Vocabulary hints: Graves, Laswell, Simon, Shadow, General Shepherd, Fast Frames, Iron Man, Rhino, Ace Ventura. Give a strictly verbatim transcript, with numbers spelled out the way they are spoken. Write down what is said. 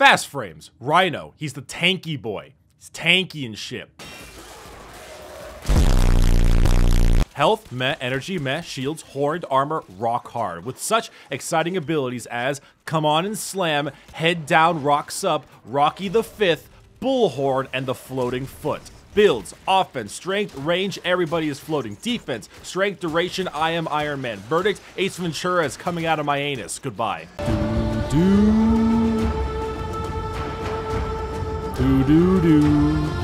Fast frames. Rhino. He's the tanky boy. He's tanky and shit. Health, meh, energy, meh, shields, horned armor, rock hard. With such exciting abilities as Come On and Slam, Head Down, Rocks Up, Rocky the Fifth, Bullhorn, and the Floating Foot. Builds, offense, strength, range, everybody is floating. Defense, strength, duration, I am Iron Man. Verdict, Ace Ventura is coming out of my anus. Goodbye. Do do do do do.